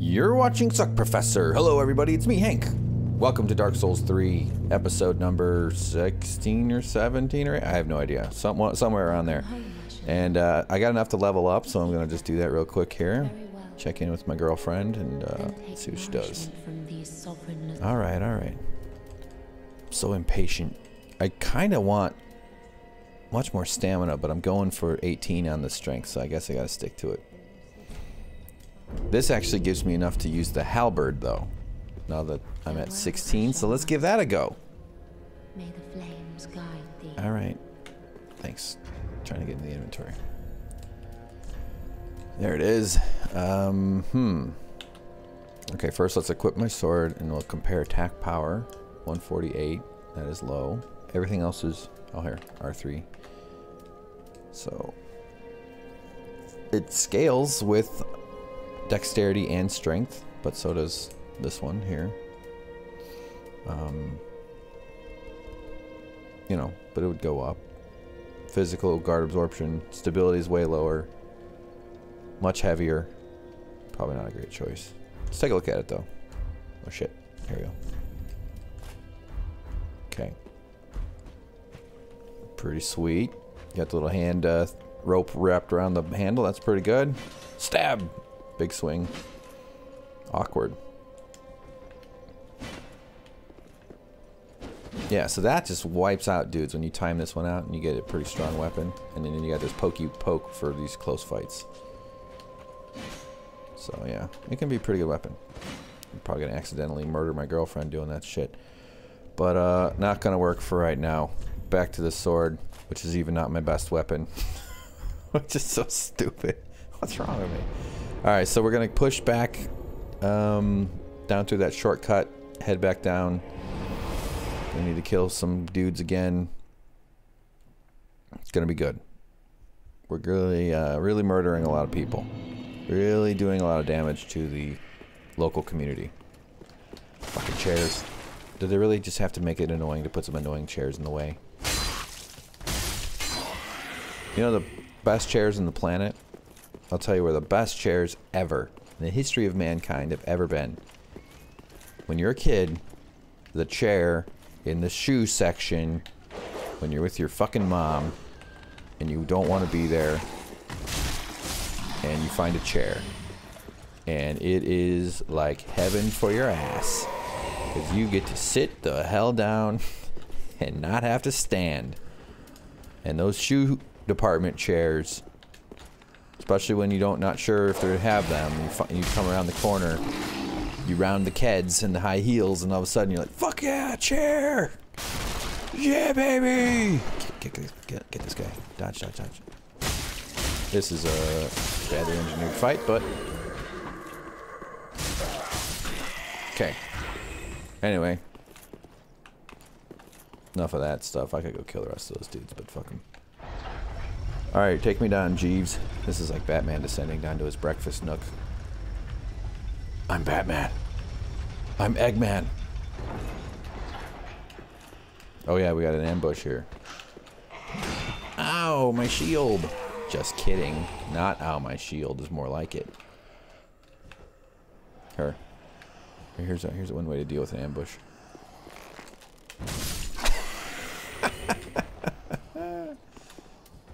You're watching SuckProfessor. Hello everybody, it's me, Hank. Welcome to Dark Souls 3, episode number 16 or 17 or 8? I have no idea, somewhere around there. And I got enough to level up, so I'm gonna just do that real quick here. Check in with my girlfriend and see what she does. Alright, alright. I'm so impatient. I kinda want much more stamina, but I'm going for 18 on the strength, so I guess I gotta stick to it. This actually gives me enough to use the halberd, though, now that I'm at 16, so let's give that a go. Alright. Thanks. Trying to get in the inventory. There it is. Okay, first let's equip my sword and we'll compare attack power. 148, that is low. Everything else is, oh here, R3. So, it scales with dexterity and strength, but so does this one here. You know, but it would go up. Physical, guard absorption, stability is way lower. Much heavier. Probably not a great choice. Let's take a look at it though. Oh shit. Here we go. Okay. Pretty sweet. Got the little hand rope wrapped around the handle. That's pretty good. Stab! Big swing. Awkward. Yeah, so that just wipes out dudes when you time this one out and you get a pretty strong weapon. And then you got this poke for these close fights. So yeah, it can be a pretty good weapon. I'm probably gonna accidentally murder my girlfriend doing that shit. But not gonna work for right now. Back to the sword, which is even not my best weapon. Which is so stupid. What's wrong with me? Alright, so we're gonna push back down through that shortcut, head back down. We need to kill some dudes again. It's gonna be good. We're really, really murdering a lot of people. Really doing a lot of damage to the local community. Fucking chairs. Did they really just have to make it annoying to put some annoying chairs in the way? You know the best chairs on the planet? I'll tell you where the best chairs ever in the history of mankind have ever been. When you're a kid, the chair in the shoe section, when you're with your fucking mom, and you don't want to be there, and you find a chair and it is like heaven for your ass because you get to sit the hell down and not have to stand. And those shoe department chairs, especially when you don't not sure if they have them, you come around the corner, you round the keds and the high heels, and all of a sudden you're like, fuck yeah, chair, yeah baby, get this guy, dodge. This is a badly engineered fight, but... Okay. Anyway. Enough of that stuff. I could go kill the rest of those dudes, but fuck them. Alright, take me down, Jeeves. This is like Batman descending down to his breakfast nook. I'm Batman. I'm Eggman. Oh yeah, we got an ambush here. Ow, my shield! Just kidding. Not ow, my shield is more like it. Her. Here's one way to deal with an ambush.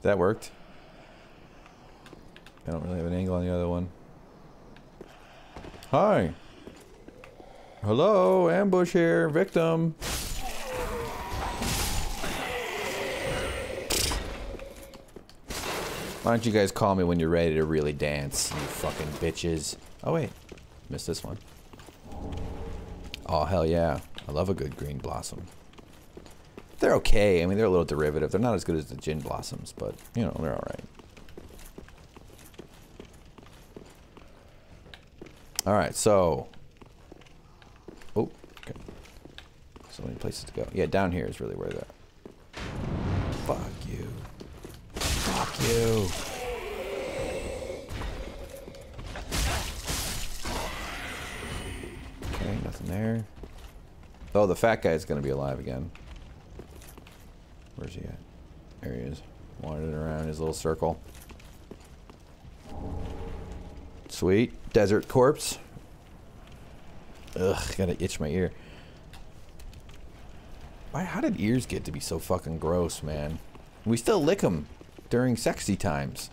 That worked. I don't really have an angle on the other one. Hi. Hello, ambush here, victim. Why don't you guys call me when you're ready to really dance, you fucking bitches. Oh wait, missed this one. Oh hell yeah, I love a good green blossom. They're okay, I mean they're a little derivative. They're not as good as the gin blossoms, but you know, they're alright. Alright, so... Oh, okay. So many places to go. Yeah, down here is really where that... Fuck you. Fuck you. Okay, nothing there. Oh, the fat guy's gonna be alive again. Where's he at? There he is. Wandering around his little circle. Sweet. Desert corpse. Ugh, gotta itch my ear. Why? How did ears get to be so fucking gross, man? We still lick them during sexy times.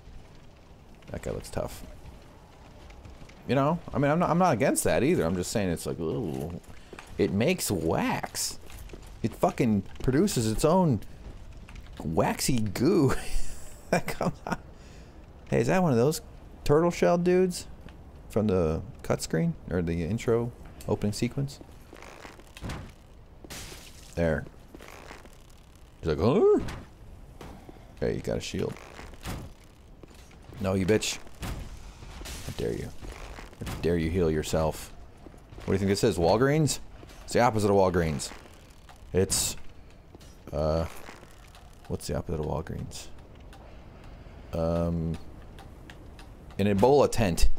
That guy looks tough. You know, I mean, I'm not against that either. I'm just saying it's like, ooh, it makes wax. It fucking produces its own waxy goo. Come on. Hey, is that one of those turtle shell dudes from the cut screen or the intro opening sequence? There. He's like, oh. Okay, you got a shield. No, you bitch. How dare you? How dare you heal yourself? What do you think this is? Walgreens? It's the opposite of Walgreens. It's what's the opposite of Walgreens? An Ebola tent.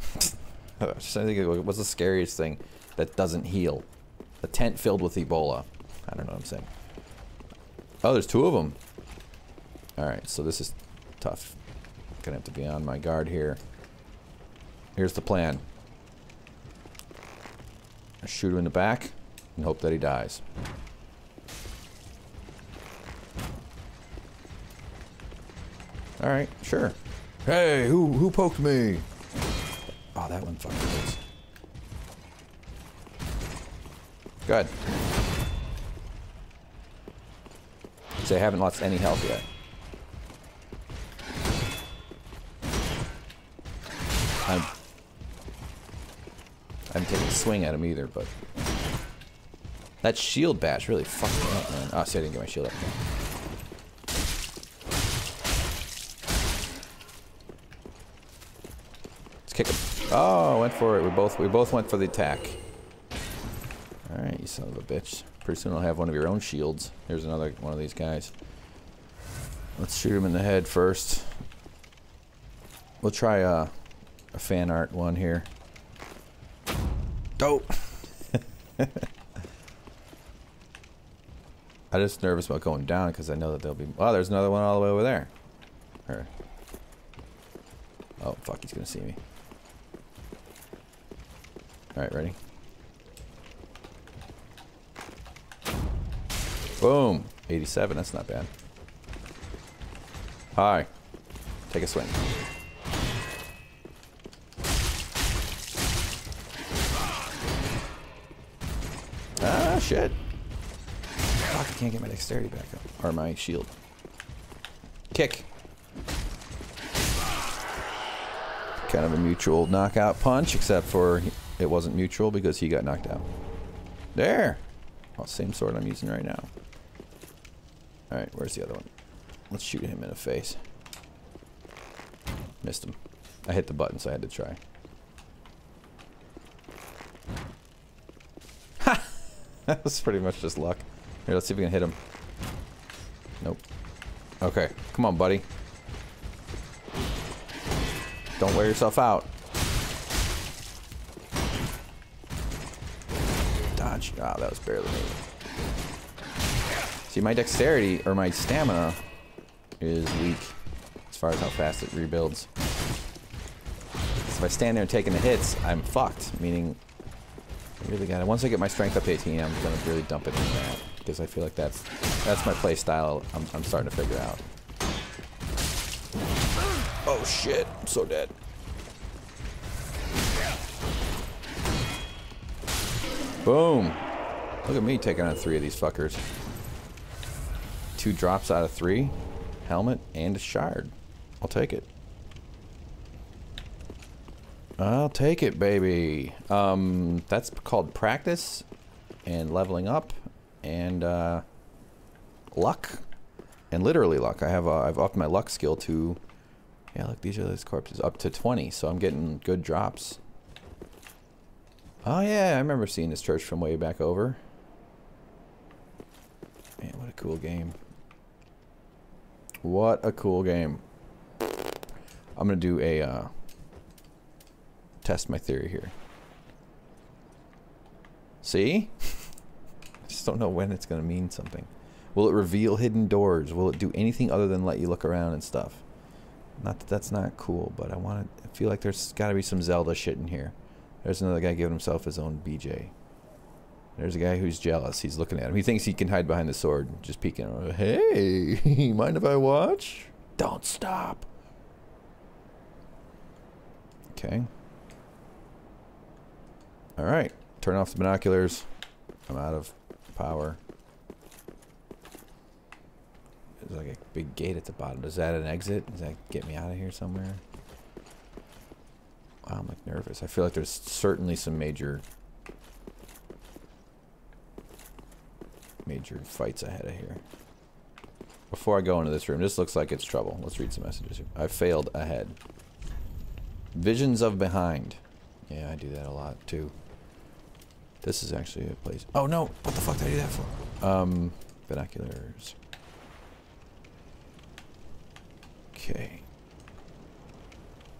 I was just thinking, what's the scariest thing that doesn't heal? A tent filled with Ebola. I don't know what I'm saying. Oh, there's two of them. Alright, so this is tough. Gonna have to be on my guard here. Here's the plan. I shoot him in the back and hope that he dies. Alright, sure. Hey, who poked me? Oh, that one fucking hurts. Good. So I haven't lost any health yet. I haven't taken a swing at him either, but that shield bash really fucked me up, man. Oh, see, I didn't get my shield up. Let's kick him. Oh, I went for it. We both went for the attack. All right, you son of a bitch. Pretty soon I'll have one of your own shields. Here's another one of these guys. Let's shoot him in the head first. We'll try a fan art one here. Dope. I'm just nervous about going down because I know that there'll be. Oh, there's another one all the way over there. Her. Oh fuck, he's gonna see me. All right, ready? Boom. 87. That's not bad. All right. Take a swing. Shit. Fuck, I can't get my dexterity back up. Or my shield. Kick. Kind of a mutual knockout punch, except for it wasn't mutual because he got knocked out. There! Oh, same sword I'm using right now. Alright, where's the other one? Let's shoot him in the face. Missed him. I hit the button, so I had to try. That was pretty much just luck. Here, let's see if we can hit him. Nope. Okay, come on, buddy. Don't wear yourself out. Dodge. Ah, that was barely made. See, my dexterity, or my stamina, is weak as far as how fast it rebuilds. So if I stand there and taking the hits, I'm fucked, meaning... Really got it. Once I get my strength up to 18, I'm gonna really dump it in that because I feel like that's my play style. I'm starting to figure out. Oh shit! I'm so dead. Boom! Look at me taking on 3 of these fuckers. 2 drops out of 3, helmet and a shard. I'll take it. I'll take it, baby. That's called practice and leveling up and luck and literally luck. I've upped my luck skill to, yeah, look, these are those corpses up to 20, so I'm getting good drops. Oh yeah, I remember seeing this church from way back over. Man, what a cool game. What a cool game. I'm gonna do a test my theory here. See? I just don't know when it's gonna mean something. Will it reveal hidden doors? Will it do anything other than let you look around and stuff? Not that that's not cool, but I feel like there's gotta be some Zelda shit in here. There's another guy giving himself his own BJ. There's a guy who's jealous. He's looking at him. He thinks he can hide behind the sword, just peeking him. Hey, mind if I watch? Don't stop. Okay. All right. Turn off the binoculars. I'm out of power. There's like a big gate at the bottom. Is that an exit? Does that get me out of here somewhere? Wow, I'm like nervous. I feel like there's certainly some major fights ahead of here. Before I go into this room, this looks like it's trouble. Let's read some messages here. I failed ahead. Visions of behind. Yeah, I do that a lot too. This is actually a place. Oh no! What the fuck did I do that for? Binoculars. Okay.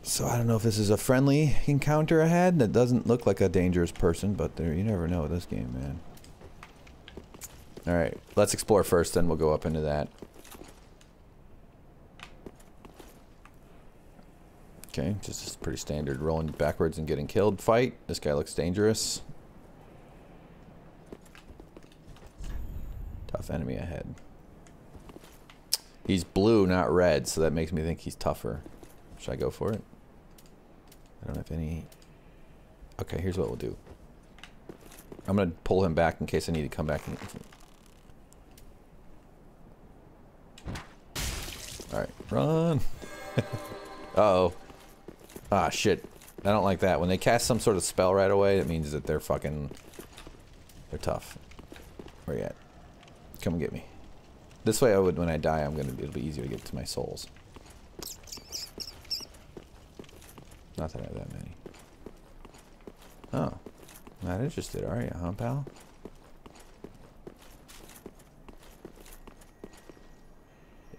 So I don't know if this is a friendly encounter ahead. That doesn't look like a dangerous person, but there, you never know with this game, man. All right, let's explore first, then we'll go up into that. Okay, just is pretty standard rolling backwards and getting killed fight. This guy looks dangerous. Tough enemy ahead. He's blue, not red, so that makes me think he's tougher. Should I go for it? I don't have any... Okay, here's what we'll do. I'm gonna pull him back in case I need to come back and... Alright, run! Uh-oh. Ah, shit. I don't like that. When they cast some sort of spell right away, it means that they're fucking... They're tough. Where you at? Come and get me. This way I would, when I die, it'll be easier to get to my souls. Not that I have that many. Oh. Not interested, are you, huh, pal?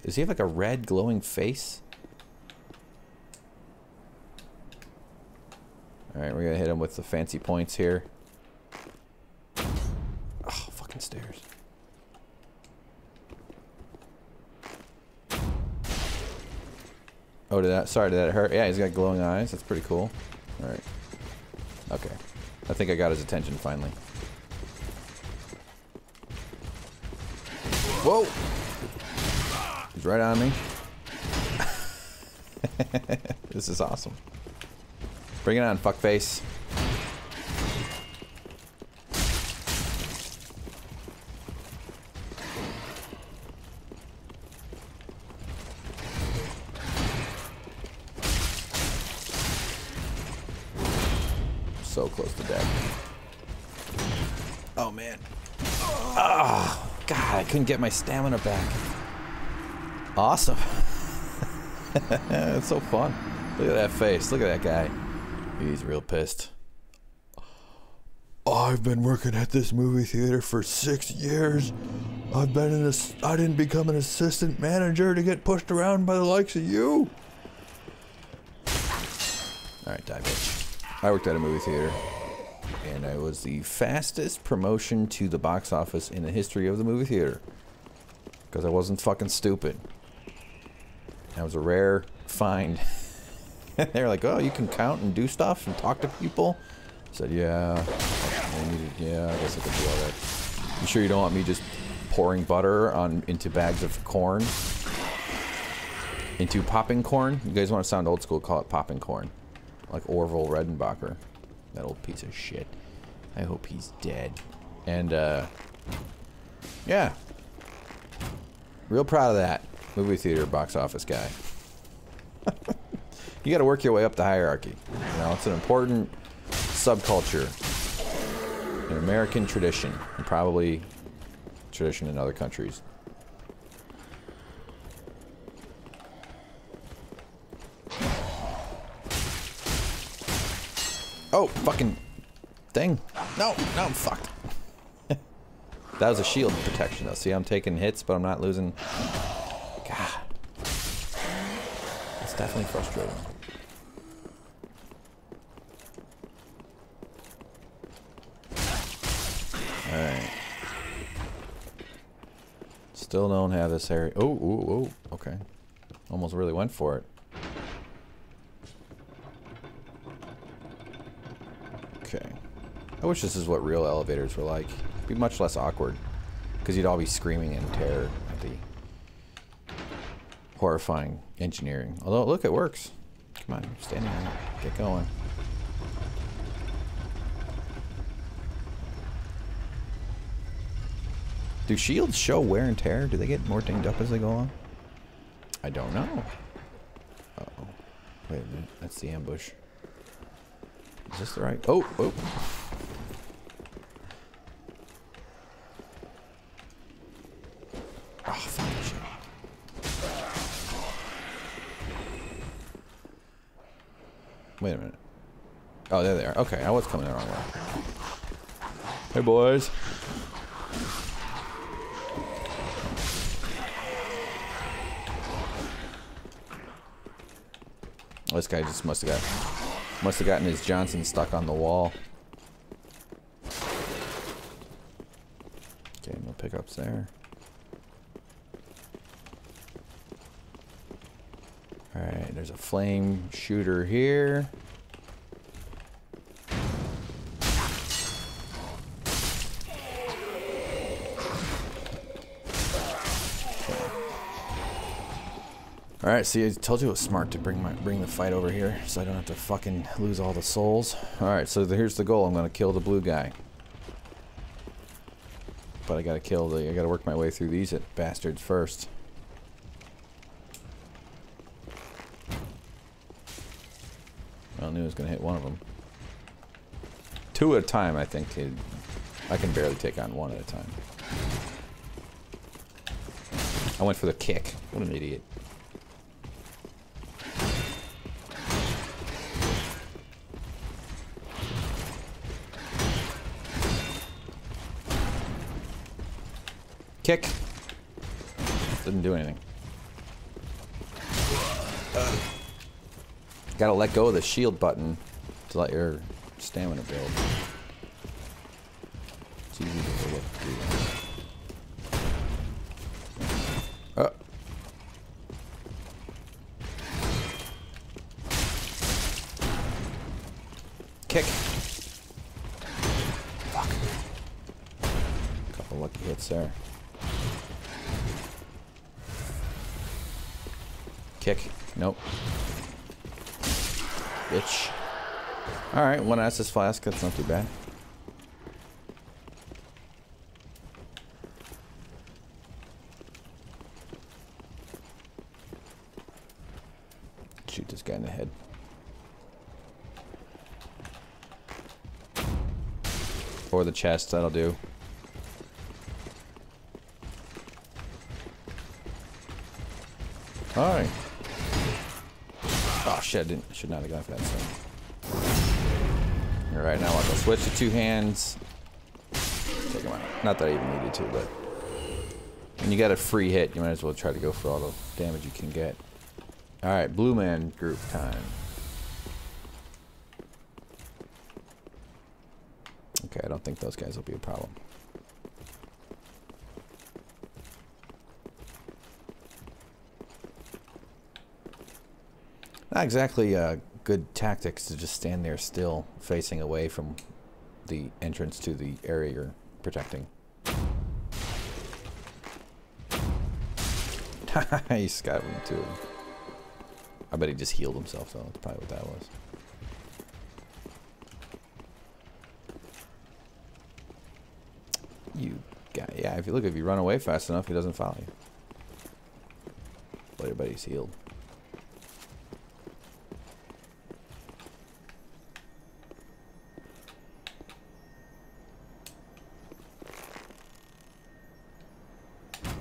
Does he have like a red glowing face? Alright, we're gonna hit him with the fancy points here. Oh, fucking stairs. Oh, did that hurt? Yeah, he's got glowing eyes. That's pretty cool. Alright. Okay. I think I got his attention finally. Whoa! He's right on me. This is awesome. Bring it on, fuckface. So close to death. Oh man. Oh god, I couldn't get my stamina back. Awesome. It's so fun. Look at that face. Look at that guy. He's real pissed. I've been working at this movie theater for 6 years. I didn't become an assistant manager to get pushed around by the likes of you. Alright, die bitch. I worked at a movie theater, and I was the fastest promotion to the box office in the history of the movie theater. Because I wasn't fucking stupid. That was a rare find. They were like, oh, you can count and do stuff and talk to people? I said, yeah, I guess I could do all that. You sure you don't want me just pouring butter into bags of corn? Into popping corn? You guys want to sound old school, call it popping corn. Like Orville Redenbacher. That old piece of shit. I hope he's dead. And, yeah. Real proud of that. Movie theater box office guy. You gotta work your way up the hierarchy. You know, it's an important subculture. An American tradition. And probably tradition in other countries. Oh, fucking thing. No, I'm fucked. That was a shield protection, though. See, I'm taking hits, but I'm not losing. God. It's definitely frustrating. Alright. Still don't have this area. Oh, okay. Almost really went for it. I wish this is what real elevators were like. It'd be much less awkward, because you'd all be screaming in terror at the horrifying engineering. Although, look, it works. Come on, stand on it. Get going. Do shields show wear and tear? Do they get more dinged up as they go on? I don't know. Uh-oh. Wait a minute. That's the ambush. Is this the right? Oh, oh. Oh, fucking shit. Wait a minute. Oh, there they are. Okay, I was coming the wrong way. Hey, boys. This guy just must have gotten his Johnson stuck on the wall. Okay, no pickups there. All right, there's a flame shooter here. All right, see, I told you it was smart to bring the fight over here, so I don't have to fucking lose all the souls. All right, so here's the goal. I'm gonna kill the blue guy, but I gotta work my way through these bastards first. I knew I was gonna hit one of them. Two at a time, I think. I can barely take on one at a time. I went for the kick. What an idiot. Kick. Didn't do anything. Gotta let go of the shield button to let your stamina build. It's easy to do that. Kick. Fuck. Couple lucky hits there. Kick. Nope. Bitch. Alright, one Acid Flask. That's not too bad. Shoot this guy in the head. Or the chest. That'll do. Alright. Oh shit, I should not have gone for that thing. Alright, now I'll go switch to two hands. Take him out. Not that I even needed to, but when you got a free hit, you might as well try to go for all the damage you can get. Alright, Blue Man Group time. Okay, I don't think those guys will be a problem. Not exactly good tactics to just stand there still, facing away from the entrance to the area you're protecting. Nice, got him too. I bet he just healed himself though, that's probably what that was. You guy, yeah, if you look, if you run away fast enough, he doesn't follow you. But everybody's healed.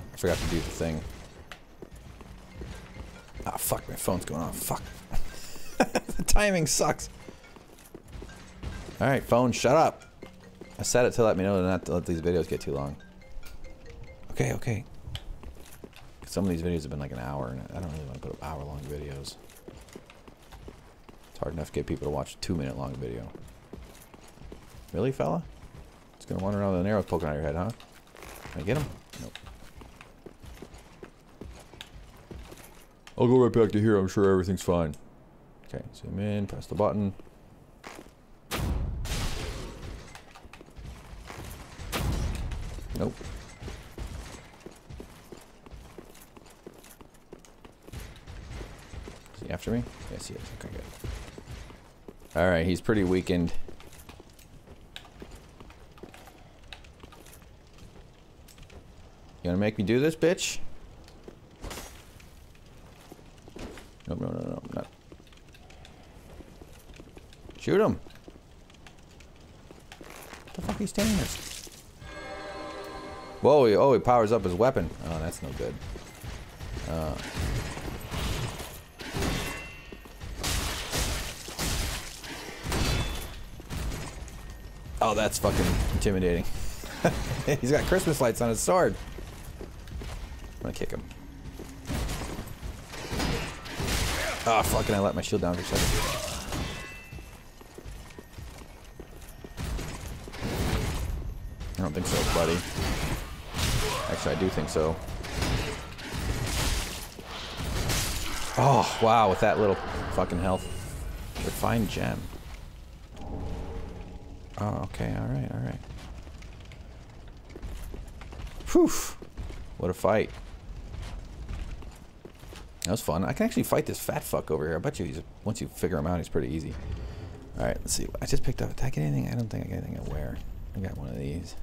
I forgot to do the thing. Ah, fuck, my phone's going off. Fuck. The timing sucks. Alright, phone, shut up. I said it to let me know not to let these videos get too long. Okay, okay. Some of these videos have been like an hour, and I don't really want to put up hour-long videos. It's hard enough to get people to watch a 2-minute-long video. Really, fella? It's gonna wander around with an arrow poking out of your head, huh? Can I get him? Nope. I'll go right back to here, I'm sure everything's fine. Okay, zoom in, press the button. Nope. Is he after me? Yes, he is. Okay, good. Alright, he's pretty weakened. You gonna make me do this, bitch? Nope, no, no, no, no. Shoot him! What the fuck are you standing there? Whoa, oh, he powers up his weapon. Oh, that's no good. Oh, that's fucking intimidating. He's got Christmas lights on his sword. I'm gonna kick him. Oh, fucking I let my shield down for a second. I don't think so, buddy. Actually, I do think so. Oh, wow, with that little fucking health. Refined gem. Oh, okay, alright, alright. Whew! What a fight. That was fun. I can actually fight this fat fuck over here. I bet you he's, once you figure him out, he's pretty easy. Alright, let's see. I just picked up. Did I get anything? I don't think I got anything to wear. I got one of these.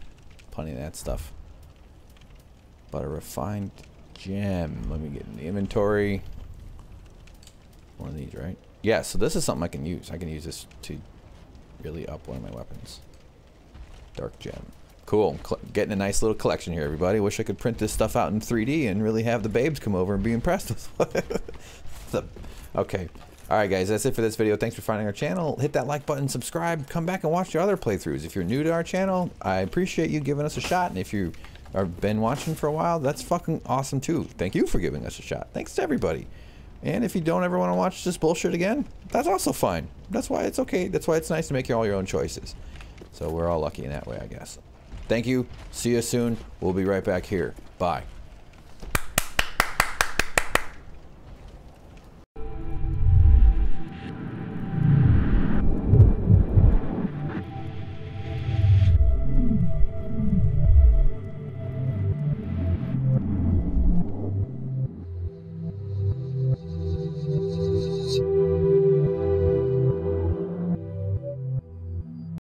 Plenty of that stuff. But a refined gem. Let me get in the inventory. One of these, right? Yeah, so this is something I can use. I can use this to really up one of my weapons. Dark gem. Cool. Getting a nice little collection here, everybody. Wish I could print this stuff out in 3D and really have the babes come over and be impressed with what okay. Alright guys, that's it for this video. Thanks for finding our channel. Hit that like button, subscribe, come back and watch your other playthroughs. If you're new to our channel, I appreciate you giving us a shot. And if you've been watching for a while, that's fucking awesome too. Thank you for giving us a shot. Thanks to everybody. And if you don't ever want to watch this bullshit again, that's also fine. That's why it's okay. That's why it's nice to make all your own choices. So we're all lucky in that way, I guess. Thank you. See you soon. We'll be right back here. Bye.